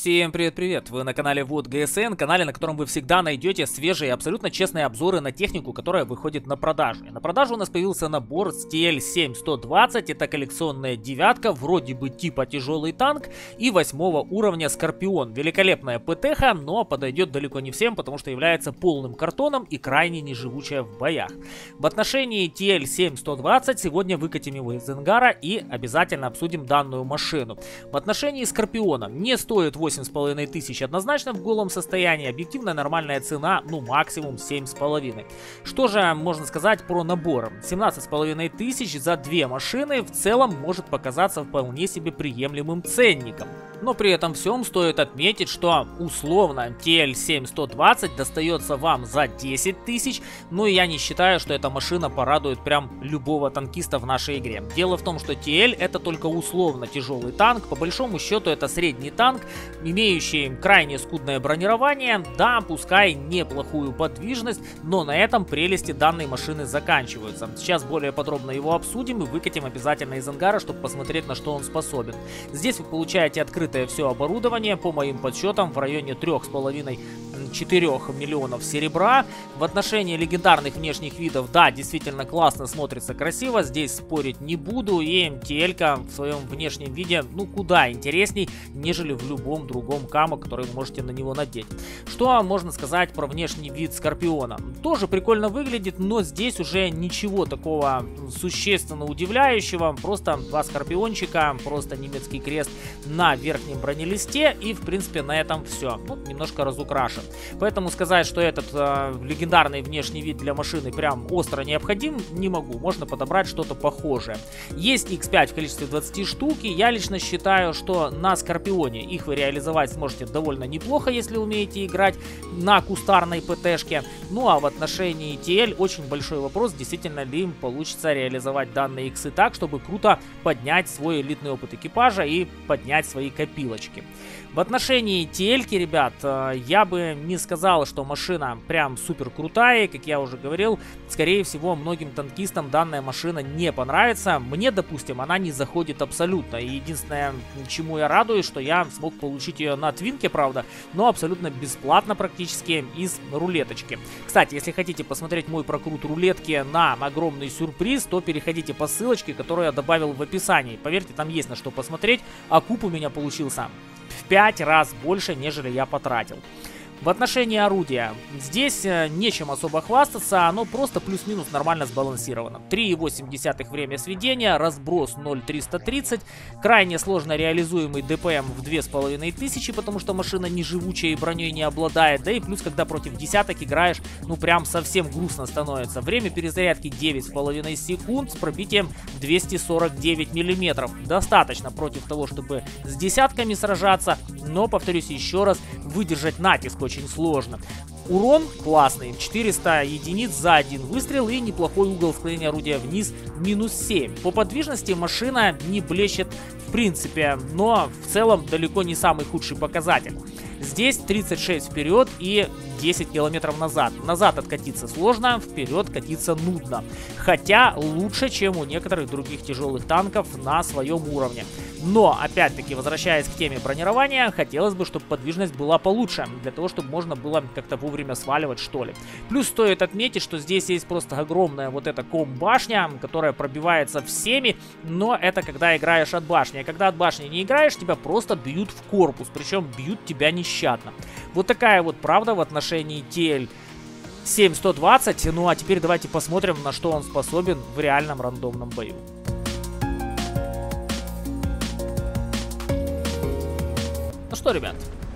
Всем привет-привет! Вы на канале WOT-GSN, канале, на котором вы всегда найдете свежие, абсолютно честные обзоры на технику, которая выходит на продажу. И на продажу у нас появился набор с ТЛ-7-120, это коллекционная девятка, вроде бы типа тяжелый танк, и 8-го уровня Скорпион. Великолепная ПТХ, но подойдет далеко не всем, потому что является полным картоном и крайне неживучая в боях. В отношении ТЛ-7-120 сегодня выкатим его из ангара и обязательно обсудим данную машину. В отношении Скорпиона не стоит 8,5 тысяч однозначно в голом состоянии, объективно нормальная цена, ну максимум 7,5. Что же можно сказать про набор? 17,5 тысяч за две машины в целом может показаться вполне себе приемлемым ценником. Но при этом всем стоит отметить, что условно ТЛ-7-120 достается вам за 10 тысяч, но я не считаю, что эта машина порадует прям любого танкиста в нашей игре. Дело в том, что ТЛ это только условно тяжелый танк, по большому счету это средний танк, имеющий крайне скудное бронирование, да, пускай неплохую подвижность, но на этом прелести данной машины заканчиваются. Сейчас более подробно его обсудим и выкатим обязательно из ангара, чтобы посмотреть, на что он способен. Здесь вы получаете открытый все оборудование, по моим подсчетам, в районе 3,5-4 миллионов серебра. В отношении легендарных внешних видов, да, действительно классно смотрится, красиво, здесь спорить не буду, и ТЛ-ка в своем внешнем виде, ну, куда интересней, нежели в любом другом камо, который вы можете на него надеть. Что можно сказать про внешний вид Скорпиона? Тоже прикольно выглядит, но здесь уже ничего такого существенно удивляющего, просто два Скорпиончика, просто немецкий крест на верхнем бронелисте, и в принципе на этом все. Ну, немножко разукрашен. Поэтому сказать, что этот легендарный внешний вид для машины прям остро необходим, не могу. Можно подобрать что-то похожее. Есть X5 в количестве 20 штук, и я лично считаю, что на Скорпионе их вы реализовать сможете довольно неплохо, если умеете играть на кустарной ПТшке. Ну а в отношении ТЛ очень большой вопрос, действительно ли им получится реализовать данные X так, чтобы круто поднять свой элитный опыт экипажа и поднять свои копилочки. В отношении ТЛ-ки, ребят, я бы не сказал, что машина прям супер крутая, как я уже говорил, скорее всего многим танкистам данная машина не понравится, мне, допустим, она не заходит абсолютно, и единственное, чему я радуюсь, что я смог получить ее на твинке, правда, но абсолютно бесплатно практически из рулеточки. Кстати, если хотите посмотреть мой прокрут рулетки на огромный сюрприз, то переходите по ссылочке, которую я добавил в описании, поверьте, там есть на что посмотреть, а куб у меня получился в 5 раз больше, нежели я потратил. В отношении орудия, здесь нечем особо хвастаться, оно просто плюс-минус нормально сбалансировано. 3,8 время сведения, разброс 0,330, крайне сложно реализуемый ДПМ в 2500, потому что машина не живучая и броней не обладает, да и плюс, когда против десяток играешь, ну прям совсем грустно становится. Время перезарядки 9,5 секунд с пробитием 249 мм. Достаточно против того, чтобы с десятками сражаться, но, повторюсь еще раз, выдержать натиск очень сложно. Урон классный, 400 единиц за один выстрел и неплохой угол склонения орудия вниз, минус 7. По подвижности машина не блещет в принципе, но в целом далеко не самый худший показатель. Здесь 36 вперед и 10 километров назад. Назад откатиться сложно, вперед катиться нудно. Хотя лучше, чем у некоторых других тяжелых танков на своем уровне. Но, опять-таки, возвращаясь к теме бронирования, хотелось бы, чтобы подвижность была получше, для того, чтобы можно было как-то вовремя сваливать, что ли. Плюс стоит отметить, что здесь есть просто огромная вот эта комбашня, которая пробивается всеми, но это когда играешь от башни. А когда от башни не играешь, тебя просто бьют в корпус, причем бьют тебя нещадно. Вот такая вот правда в отношении ТЛ-7-120. Ну а теперь давайте посмотрим, на что он способен в реальном рандомном бою. Ну что, ребят,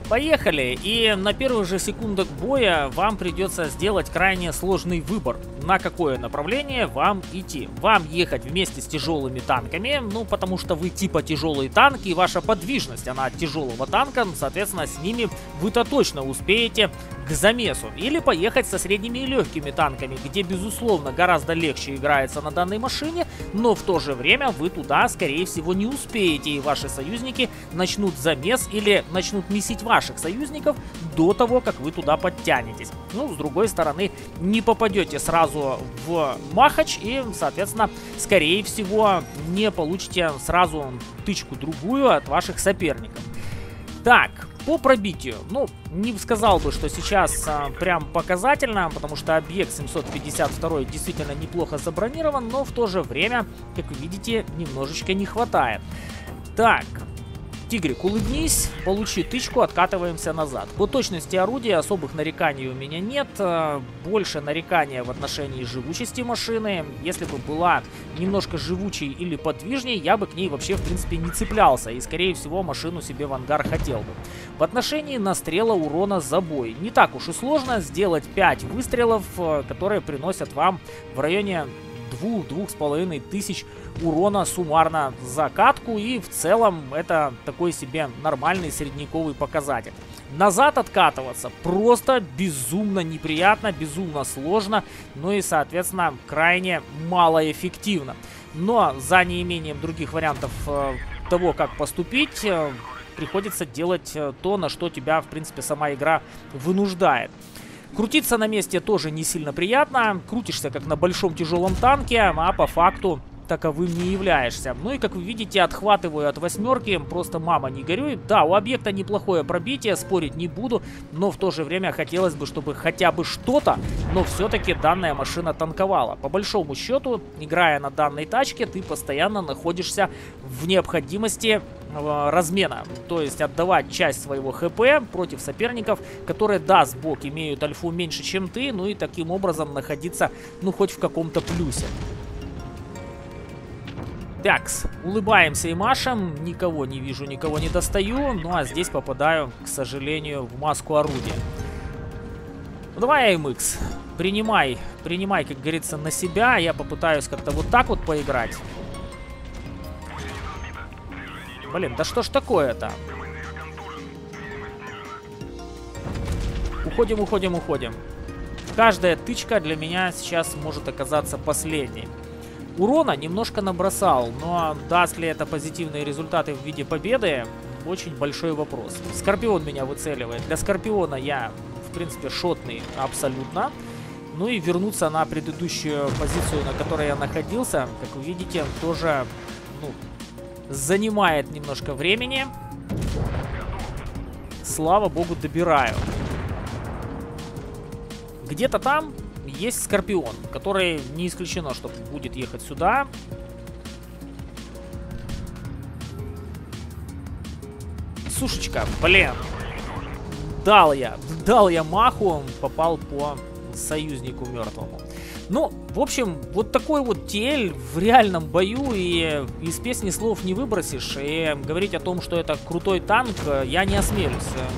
поехали! И на первых же секундах боя вам придется сделать крайне сложный выбор, на какое направление вам идти. Вам ехать вместе с тяжелыми танками, ну потому что вы типа тяжелые танки и ваша подвижность, она от тяжелого танка, соответственно с ними вы-то точно успеете к замесу. Или поехать со средними и легкими танками, где безусловно гораздо легче играется на данной машине, но в то же время вы туда скорее всего не успеете и ваши союзники начнут замес или начнут месить ваших союзников до того, как вы туда подтянетесь. Ну, с другой стороны, не попадете сразу в махач и, соответственно, скорее всего, не получите сразу тычку другую от ваших соперников. Так, По пробитию, ну, не сказал бы, что сейчас прям показательно, потому что объект 752 действительно неплохо забронирован, но в то же время, как вы видите, немножечко не хватает. Так, Тигрик, улыбнись, получи тычку, откатываемся назад. По точности орудия особых нареканий у меня нет. Больше нарекания в отношении живучести машины. Если бы была немножко живучей или подвижней, я бы к ней вообще в принципе не цеплялся. И скорее всего машину себе в ангар хотел бы. В отношении настрела урона за бой. Не так уж и сложно сделать 5 выстрелов, которые приносят вам в районе 2-2,5 тысяч урона суммарно за катку, и в целом это такой себе нормальный средняковый показатель. Назад откатываться просто безумно неприятно, безумно сложно, ну и соответственно крайне малоэффективно. Но за неимением других вариантов того, как поступить, приходится делать то, на что тебя в принципе сама игра вынуждает. Крутиться на месте тоже не сильно приятно. Крутишься как на большом тяжелом танке, а по факту таковым не являешься. Ну и как вы видите, отхватываю от 8-ки, просто мама не горюй. Да, у объекта неплохое пробитие, спорить не буду, но в то же время хотелось бы, чтобы хотя бы что-то, но все-таки данная машина танковала. По большому счету, играя на данной тачке, ты постоянно находишься в необходимости размена, то есть отдавать часть своего ХП против соперников, которые, да, сбок имеют альфу меньше, чем ты, ну и таким образом находиться, ну, хоть в каком-то плюсе. Такс, улыбаемся и машем, никого не вижу, никого не достаю, ну а здесь попадаю, к сожалению, в маску орудия. Ну, давай, АМХ, принимай, как говорится, на себя, я попытаюсь как-то вот так вот поиграть. Блин, да что ж такое-то? Уходим. Каждая тычка для меня сейчас может оказаться последней. Урона немножко набросал, но даст ли это позитивные результаты в виде победы, очень большой вопрос. Скорпион меня выцеливает. Для Скорпиона я, в принципе, шотный абсолютно. Ну и вернуться на предыдущую позицию, на которой я находился, как вы видите, тоже, ну, занимает немножко времени. Слава богу, добираю. Где-то там есть Скорпион, который не исключено, что будет ехать сюда. Сушечка, блин. Дал я маху, попал по союзнику мертвому. Ну, в общем, вот такой вот ТЛ в реальном бою, и из песни слов не выбросишь. И говорить о том, что это крутой танк, я не осмелюсь.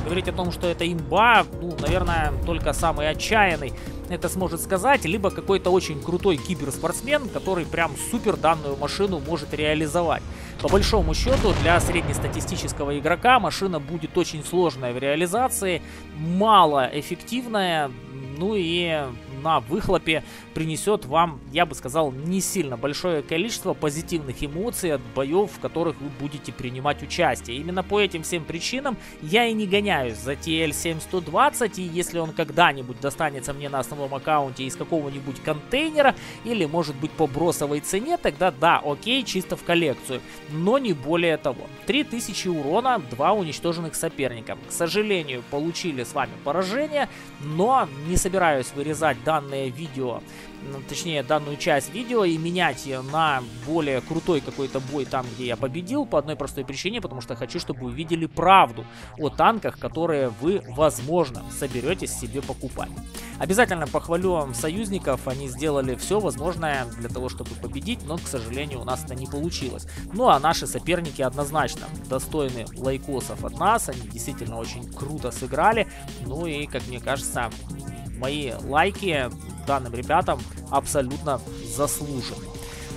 Говорить о том, что это имба, ну, наверное, только самый отчаянный это сможет сказать. Либо какой-то очень крутой киберспортсмен, который прям супер данную машину может реализовать. По большому счету, для среднестатистического игрока машина будет очень сложная в реализации, малоэффективная, ну и на выхлопе принесет вам, я бы сказал, не сильно большое количество позитивных эмоций от боев, в которых вы будете принимать участие. Именно по этим всем причинам я и не гоняюсь за ТЛ-7-120, и если он когда-нибудь достанется мне на основном аккаунте из какого-нибудь контейнера, или может быть по бросовой цене, тогда да, окей, чисто в коллекцию, но не более того. 3000 урона, 2 уничтоженных соперника. К сожалению, получили с вами поражение, но не собираюсь вырезать данное видео, точнее данную часть видео, и менять ее на более крутой какой-то бой там, где я победил, по одной простой причине, потому что хочу, чтобы вы видели правду о танках, которые вы, возможно, соберетесь себе покупать. Обязательно похвалю союзников, они сделали все возможное для того, чтобы победить, но, к сожалению, у нас это не получилось. Ну а наши соперники однозначно достойны лайкосов от нас, они действительно очень круто сыграли, ну и, как мне кажется, мои лайки данным ребятам абсолютно заслужены.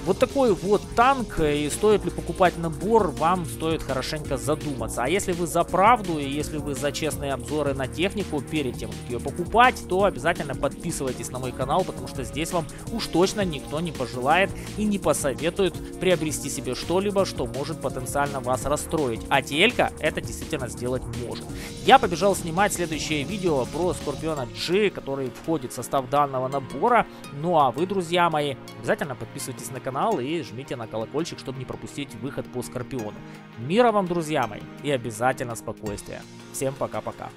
Вот такой вот танк, и стоит ли покупать набор, вам стоит хорошенько задуматься. А если вы за правду, и если вы за честные обзоры на технику перед тем, как ее покупать, то обязательно подписывайтесь на мой канал, потому что здесь вам уж точно никто не пожелает и не посоветует приобрести себе что-либо, что может потенциально вас расстроить. А ТЛ-ка это действительно сделать может. Я побежал снимать следующее видео про Скорпиона G, который входит в состав данного набора. Ну а вы, друзья мои, обязательно подписывайтесь на канал и жмите на колокольчик, чтобы не пропустить выход по Скорпиону. Мира вам, друзья мои, и обязательно спокойствия. Всем пока-пока.